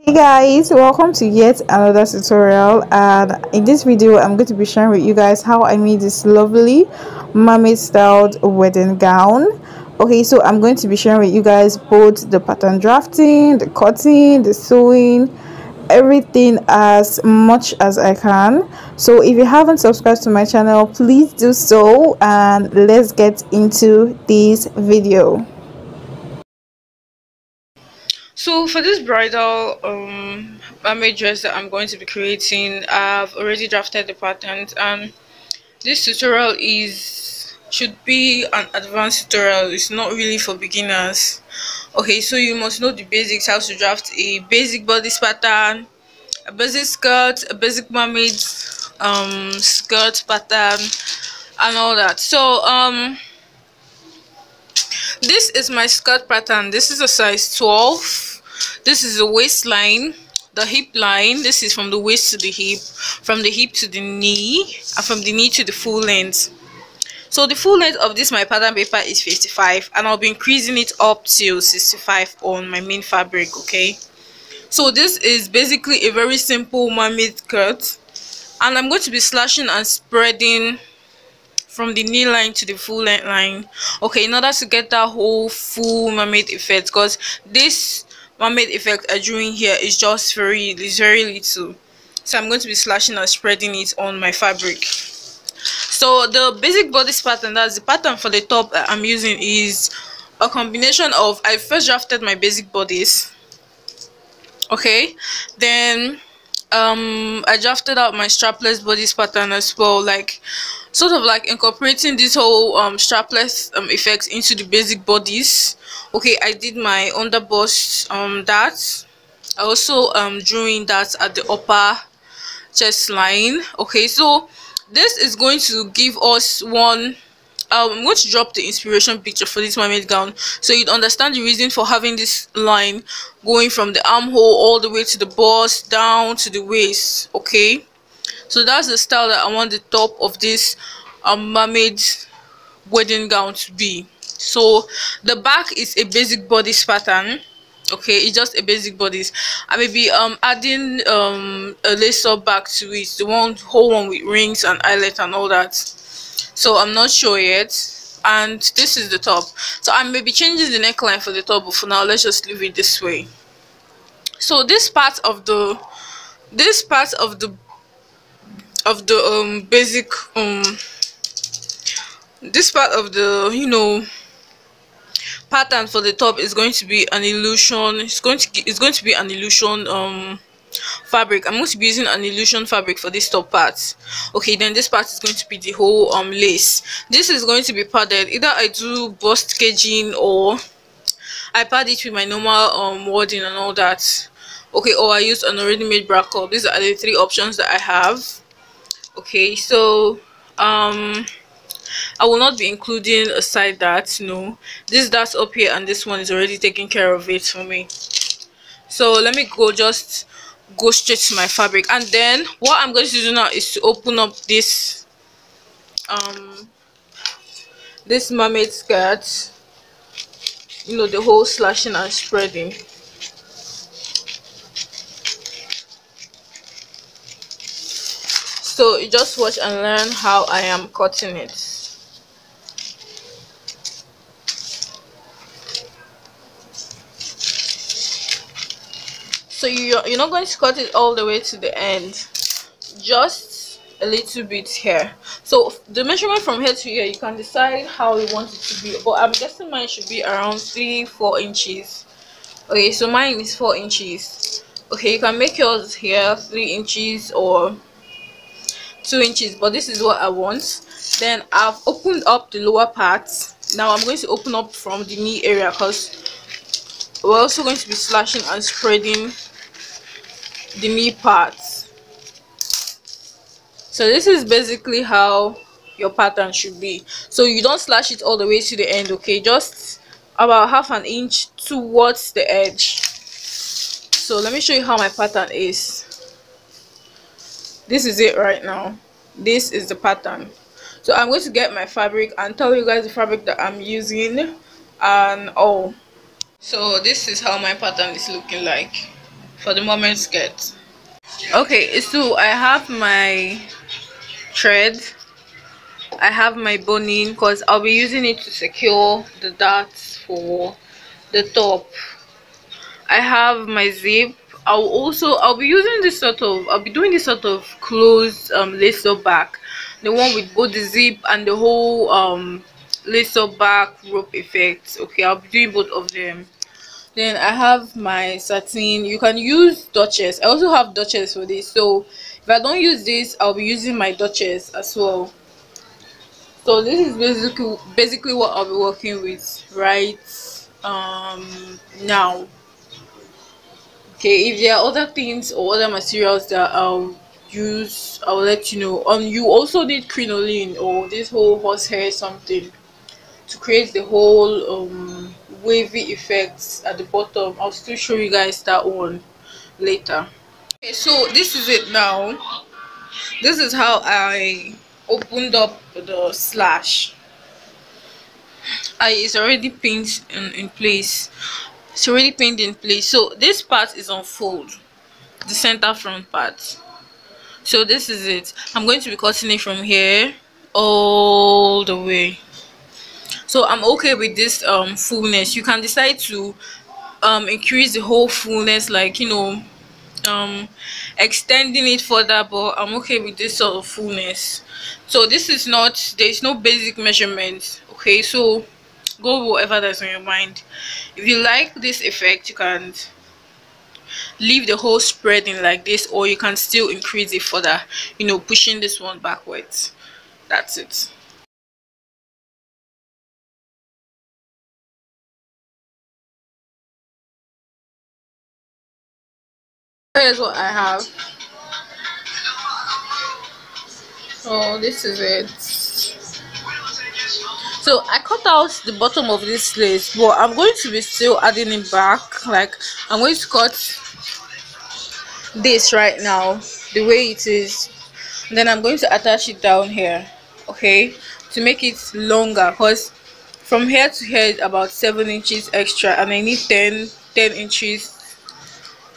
Hey guys, welcome to yet another tutorial, and in this video I'm going to be sharing with you guys how I made this lovely mermaid styled wedding gown. Okay, so I'm going to be sharing with you guys both the pattern drafting, the cutting, the sewing, everything as much as I can. So if you haven't subscribed to my channel, please do so, and let's get into this video. So for this bridal mermaid dress that I'm going to be creating, I've already drafted the patterns, and this tutorial should be an advanced tutorial. It's not really for beginners. Okay, so you must know the basics, how to draft a basic bodice pattern, a basic skirt, a basic mermaid skirt pattern, and all that. So this is my skirt pattern. This is a size 12. This is the waistline, the hip line. This is from the waist to the hip, from the hip to the knee, and from the knee to the full length. So the full length of this my pattern paper is 55, and I'll be increasing it up to 65 on my main fabric. Okay, so this is basically a very simple mermaid skirt, and I'm going to be slashing and spreading from the knee line to the full length line, okay, in order to get that whole full mermaid effect, because this mermaid effect I'm doing here is just very little. So I'm going to be slashing and spreading it on my fabric. So the basic bodice pattern, that's the pattern for the top that I'm using, is a combination of, I first drafted my basic bodice, okay, then I drafted out my strapless bodice pattern as well, like sort of like incorporating this whole strapless effect into the basic bodice. Okay, I did my under bust that I also drawing that at the upper chest line. Okay, so this is going to give us one, I'm going to drop the inspiration picture for this mermaid gown so you'd understand the reason for having this line going from the armhole all the way to the bust, down to the waist. Okay, so that's the style that I want the top of this mermaid wedding gown to be. So the back is a basic bodice pattern. Okay, it's just a basic bodice. I may be adding a lace up back to it, the one whole one with rings and eyelet and all that. So I'm not sure yet, and this is the top. So I may be changing the neckline for the top, but for now let's just leave it this way. So this part of the pattern for the top is going to be an illusion. It's going to be an illusion fabric. I'm going to be using an illusion fabric for this top part. Okay, then this part is going to be the whole lace. This is going to be padded. Either I do bust caging, or I pad it with my normal wadding and all that. Okay, or I use an already made bra cup. These are the three options that I have. Okay, so I will not be including a side dart. No, this dart's up here, and this one is already taking care of it for me. So let me go straight to my fabric, and then what I'm going to do now is to open up this this mermaid skirt, the whole slashing and spreading. So you just watch and learn how I am cutting it. So you're not going to cut it all the way to the end, just a little bit here. So the measurement from here to here, you can decide how you want it to be, but I'm guessing mine should be around 3-4 inches. Okay, so mine is 4 inches. Okay, you can make yours here 3 inches or 2 inches, but this is what I want. Then I've opened up the lower part. Now I'm going to open up from the knee area, because we're also going to be slashing and spreading the knee parts. So this is basically how your pattern should be. So you don't slash it all the way to the end, okay, just about 1/2 inch towards the edge. So let me show you how my pattern is. This is it right now. This is the pattern. So I'm going to get my fabric and tell you guys the fabric that I'm using and all. So this is how my pattern is looking like. for the moment skirt. Okay, so I have my thread, I have my boning, because I'll be using it to secure the darts for the top. I have my zip. I'll be doing this sort of closed lace up back, the one with both the zip and the whole lace up back rope effect. Okay, I'll be doing both of them. Then I have my satin. You can use Duchess. I also have Duchess for this, so if I don't use this, I'll be using my Duchess as well. So this is basically what I'll be working with right now. Okay, if there are other things or other materials that I'll use, I'll let you know. You also need crinoline or this whole horsehair something to create the whole wavy effects at the bottom. I'll still show you guys that one later. Okay, so this is it now. This is how I opened up the slash. It's already pinned in place. It's already pinned in place. So this part is unfold, the center front part. So this is it. I'm going to be cutting it from here all the way. So I'm okay with this fullness. You can decide to increase the whole fullness, like, you know, extending it further, but I'm okay with this sort of fullness. So this is not, there is no basic measurement. Okay, so go whatever that's on your mind. If you like this effect, you can leave the whole spreading like this, or you can still increase it further, you know, pushing this one backwards. That's it. Here's what I have. So this is it. So I cut out the bottom of this lace, but I'm going to be still adding it back. Like, I'm going to cut this right now the way it is, and then I'm going to attach it down here, okay, to make it longer, because from here to here is about 7 inches extra, and I need 10 inches.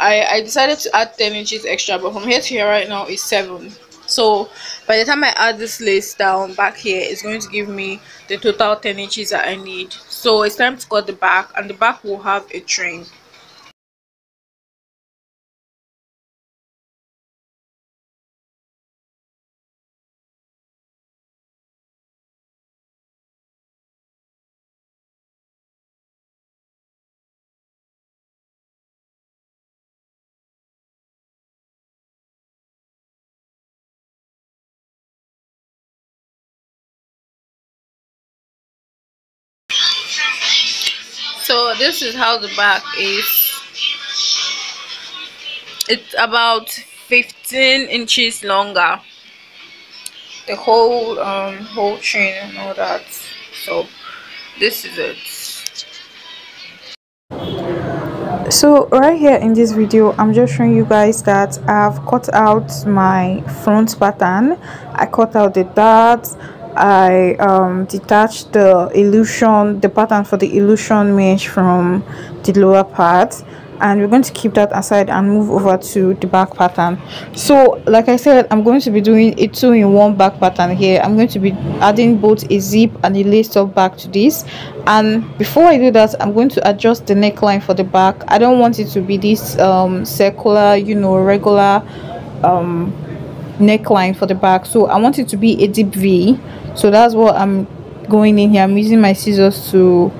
I decided to add 10 inches extra, but from here to here right now is 7. So by the time I add this lace down back here, it's going to give me the total 10 inches that I need. So it's time to cut the back, and the back will have a train. So this is how the back is. It's about 15 inches longer, the whole whole chain and all that. So this is it. So right here in this video, I'm just showing you guys that I've cut out my front pattern. I cut out the darts. I detached the pattern for the illusion mesh from the lower part, and we're going to keep that aside and move over to the back pattern. So like I said, I'm going to be doing a 2-in-1 back pattern here. I'm going to be adding both a zip and a lace up back to this, and before I do that, I'm going to adjust the neckline for the back. I don't want it to be this circular, you know, regular neckline for the back, so I want it to be a deep V. So that's what I'm going in here. I'm using my scissors to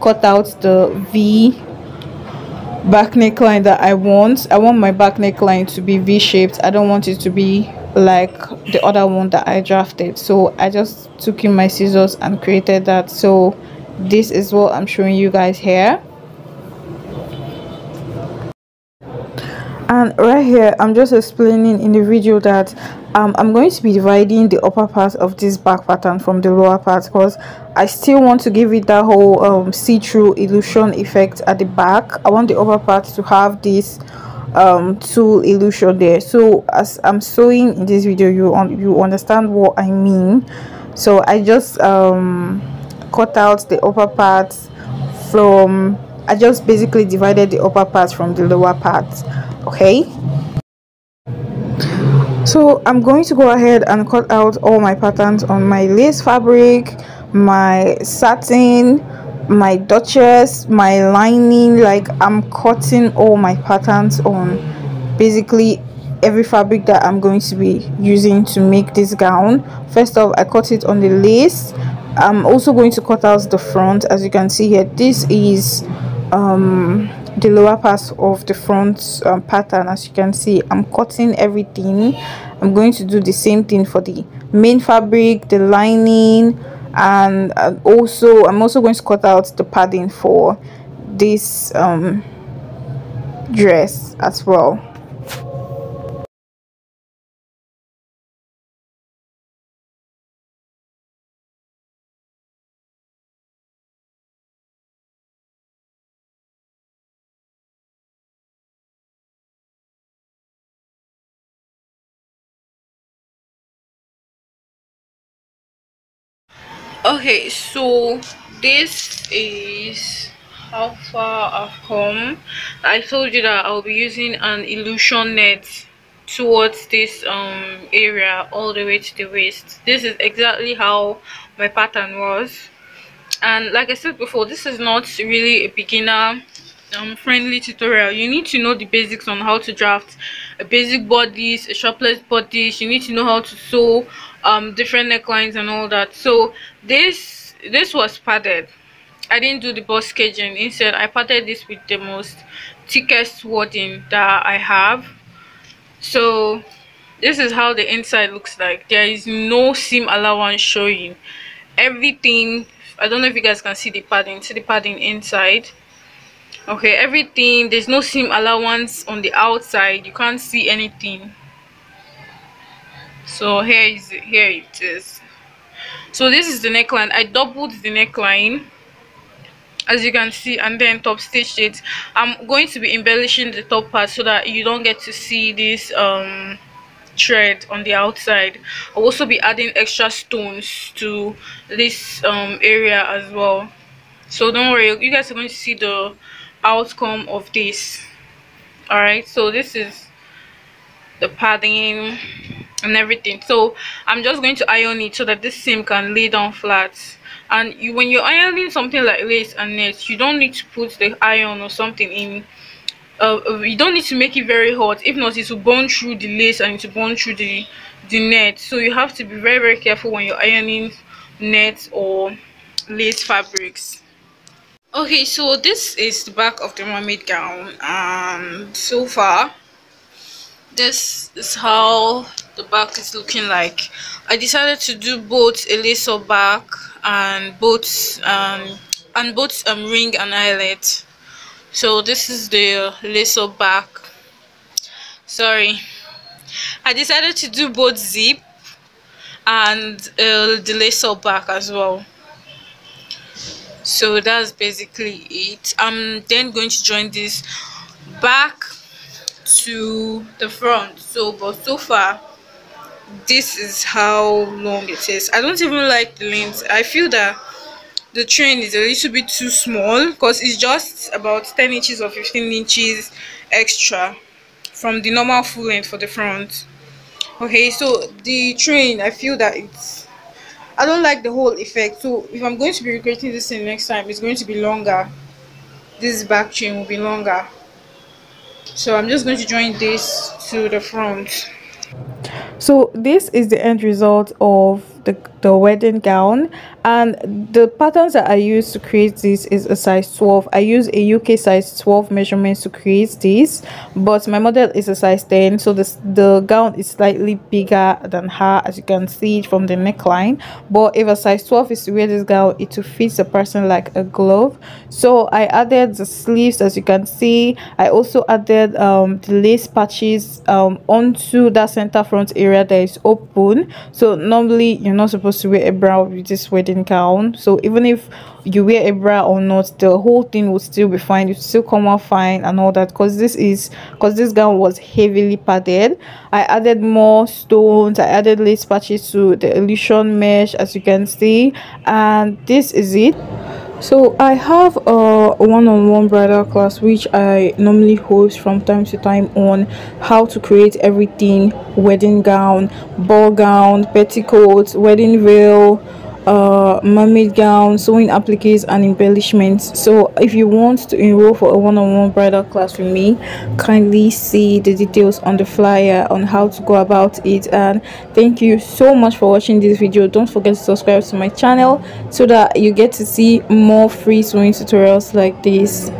cut out the V back neckline that I want. I want my back neckline to be V-shaped. I don't want it to be like the other one that I drafted, so I just took in my scissors and created that. So this is what I'm showing you guys here. And right here, I'm just explaining in the video that I'm going to be dividing the upper part of this back pattern from the lower part, because I still want to give it that whole see-through illusion effect at the back. I want the upper part to have this tool illusion there. So as I'm sewing in this video, you understand what I mean. So I just cut out the upper part I just basically divided the upper part from the lower part. okay? So I'm going to go ahead and cut out all my patterns on my lace fabric, my satin, my duchess, my lining. Like, I'm cutting all my patterns on basically every fabric that I'm going to be using to make this gown. First off, I cut it on the lace. I'm also going to cut out the front. As you can see here, this is the lower part of the front pattern. As you can see, I'm cutting everything. I'm going to do the same thing for the main fabric, the lining, and I'm also going to cut out the padding for this dress as well. Okay, so this is how far I've come. I told you that I'll be using an illusion net towards this area all the way to the waist. This is exactly how my pattern was, and like I said before, this is not really a beginner friendly tutorial. You need to know the basics on how to draft a basic bodice, a shapeless bodice. You need to know how to sew different necklines and all that. So this was padded. I didn't do the bust caging. Instead, I padded this with the most thickest wadding that I have. So this is how the inside looks like. There is no seam allowance showing. Everything, I don't know if you guys can see the padding. See the padding inside. Okay, everything, there's no seam allowance on the outside. You can't see anything. So here it is. So this is the neckline. I doubled the neckline, as you can see, and then top stitched it. I'm going to be embellishing the top part so that you don't get to see this thread on the outside. I'll also be adding extra stones to this area as well. So don't worry, you guys are going to see the outcome of this. All right, so this is the padding and everything. So I'm just going to iron it so that this seam can lay down flat. And when you're ironing something like lace and net, you don't need to put the iron or something in. You don't need to make it very hot. If not, it will burn through the lace and it will burn through the net. So you have to be very, very careful when you're ironing net or lace fabrics. Okay, so this is the back of the mermaid gown, and so far this is how the back is looking like. I decided to do both a lace-up back and both ring and eyelet. So this is the lace-up back. Sorry, I decided to do both zip and the lace-up back as well. So that's basically it. I'm then going to join this back to the front. But so far this is how long it is. I don't even like the length. I feel that the train is a little bit too small because it's just about 10 inches or 15 inches extra from the normal full length for the front. Okay, so the train, I feel that I don't like the whole effect. So if I'm going to be recreating this thing next time, it's going to be longer. This back chain will be longer. So I'm just going to join this to the front. So this is the end result of the wedding gown, and the patterns that I used to create this is a size 12. I use a UK size 12 measurements to create this, but my model is a size 10, so the gown is slightly bigger than her, as you can see from the neckline. But if a size 12 is to wear this gown, it will fit the person like a glove. So I added the sleeves, as you can see. I also added the lace patches onto that center front area that is open. So normally you're not supposed to wear a bra with this wedding gown, so even if you wear a bra or not, the whole thing will still be fine. It will still come out fine and all that, because this gown was heavily padded. I added more stones. I added lace patches to the illusion mesh, as you can see, and this is it. So I have a one-on-one bridal class which I normally host from time to time on how to create everything: wedding gown, ball gown, petticoats, wedding veil, mermaid gown, sewing appliques and embellishments. So if you want to enroll for a one-on-one bridal class with me, kindly see the details on the flyer on how to go about it. And thank you so much for watching this video. Don't forget to subscribe to my channel so that you get to see more free sewing tutorials like this.